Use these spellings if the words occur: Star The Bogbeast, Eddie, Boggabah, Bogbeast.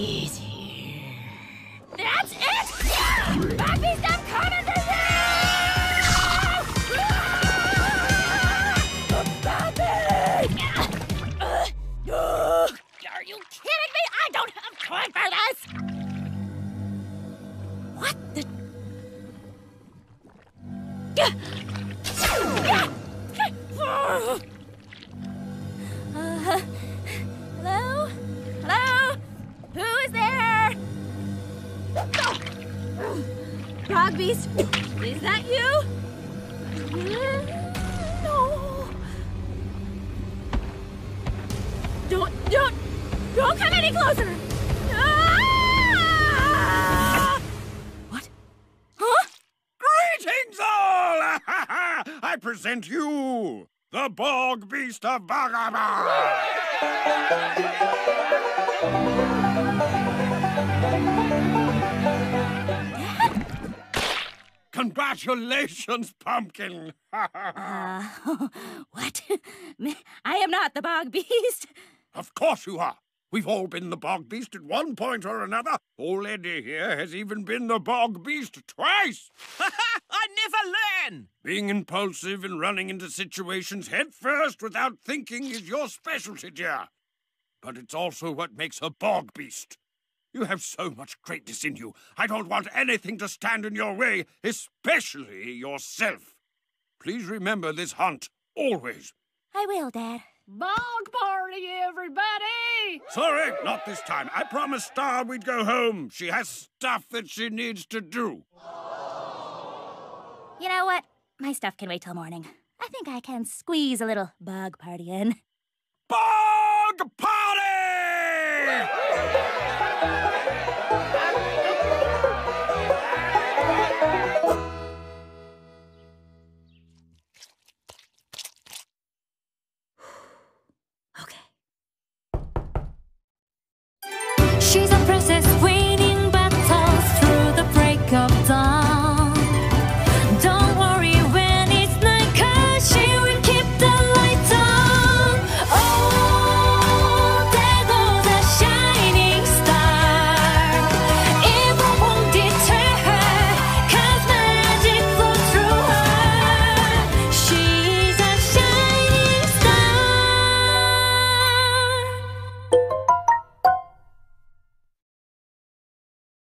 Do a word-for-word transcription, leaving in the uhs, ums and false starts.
He's here. That's it! Yeah! Bogbeast, I'm coming for you! Ah! Uh, uh, are you kidding me? I don't have time for this! What the... Uh, hello? Hello? Who is there? Bogbeast, is that you? No. Don't, don't, don't come any closer. Ah! What? Huh? Greetings all! I present you the Bogbeast of Boggabah! Congratulations, Pumpkin! uh, what? I am not the Bogbeast. Of course you are. We've all been the Bogbeast at one point or another. Old Eddie here has even been the Bogbeast twice. I never learn! Being impulsive and running into situations headfirst without thinking is your specialty, dear. But it's also what makes a Bogbeast. You have so much greatness in you. I don't want anything to stand in your way, especially yourself. Please remember this hunt, always. I will, Dad. Bog party, everybody! Sorry, not this time. I promised Star we'd go home. She has stuff that she needs to do. You know what? My stuff can wait till morning. I think I can squeeze a little bog party in. Bog party!